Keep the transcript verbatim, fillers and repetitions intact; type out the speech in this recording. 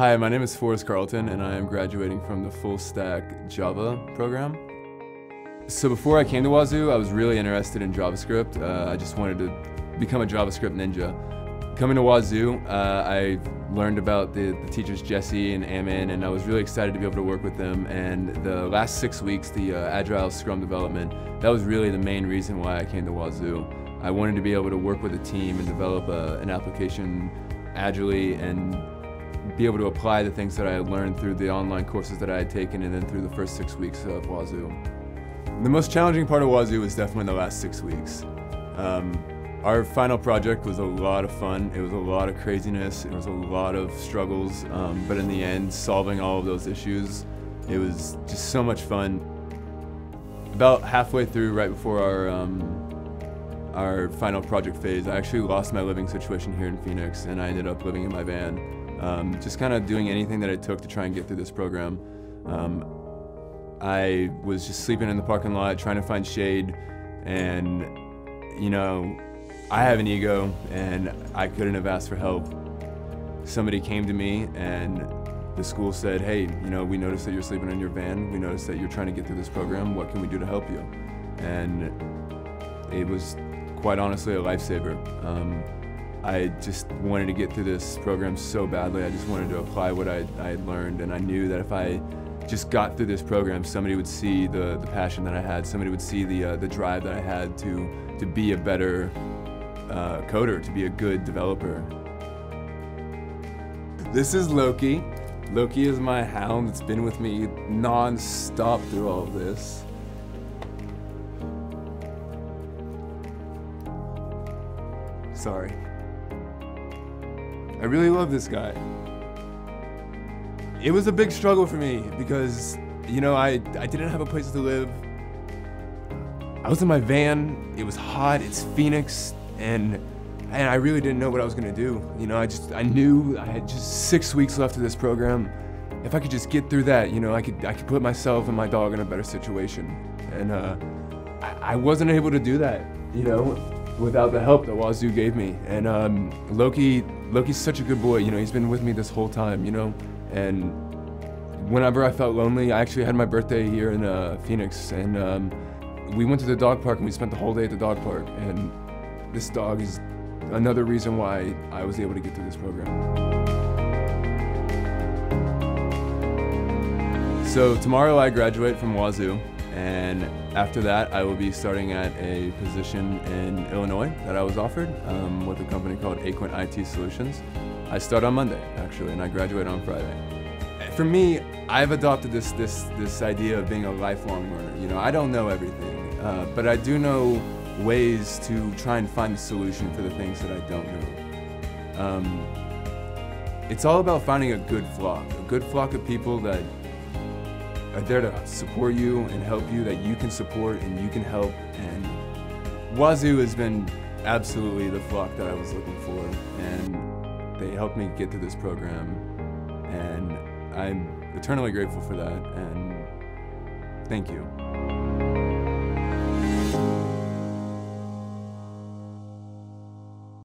Hi, my name is Forrest Carlton, and I am graduating from the Full Stack Java program. So before I came to Woz U, I was really interested in JavaScript. Uh, I just wanted to become a JavaScript ninja. Coming to Woz U, uh, I learned about the, the teachers Jesse and Amon, and I was really excited to be able to work with them. And the last six weeks, the uh, Agile Scrum development, that was really the main reason why I came to Woz U. I wanted to be able to work with a team and develop a, an application agilely and be able to apply the things that I had learned through the online courses that I had taken and then through the first six weeks of Woz U. The most challenging part of Woz U was definitely the last six weeks. Um, Our final project was a lot of fun. It was a lot of craziness. It was a lot of struggles. Um, but in the end, solving all of those issues, it was just so much fun. About halfway through, right before our, um, our final project phase, I actually lost my living situation here in Phoenix, and I ended up living in my van. Um, just kind of doing anything that it took to try and get through this program. Um, I was just sleeping in the parking lot, trying to find shade, and, you know, I have an ego, and I couldn't have asked for help. Somebody came to me, and the school said, "Hey, you know, we noticed that you're sleeping in your van. We noticed that you're trying to get through this program. What can we do to help you?" And it was, quite honestly, a lifesaver. Um, I just wanted to get through this program so badly. I just wanted to apply what I, I had learned, and I knew that if I just got through this program, somebody would see the, the passion that I had. Somebody would see the, uh, the drive that I had to, to be a better Uh, coder, to be a good developer. This is Loki. Loki is my hound that's been with me non-stop through all of this. Sorry. I really love this guy. It was a big struggle for me because, you know, I, I didn't have a place to live. I was in my van, it was hot, it's Phoenix. And, and I really didn't know what I was gonna do. You know, I just, I knew I had just six weeks left of this program. If I could just get through that, you know, I could, I could put myself and my dog in a better situation. And uh, I, I wasn't able to do that, you know, without the help that Woz U gave me. And um, Loki, Loki's such a good boy, you know, he's been with me this whole time, you know. And whenever I felt lonely, I actually had my birthday here in uh, Phoenix. And um, we went to the dog park and we spent the whole day at the dog park. And this dog is another reason why I was able to get through this program. So tomorrow I graduate from Woz U, and after that I will be starting at a position in Illinois that I was offered um, with a company called Aquent I T Solutions. I start on Monday, actually, and I graduate on Friday. For me, I've adopted this, this, this idea of being a lifelong learner. You know, I don't know everything, uh, but I do know ways to try and find a solution for the things that I don't know. Um, it's all about finding a good flock, a good flock of people that are there to support you and help you, that you can support and you can help. And Woz U has been absolutely the flock that I was looking for, and they helped me get through this program, and I'm eternally grateful for that, and thank you.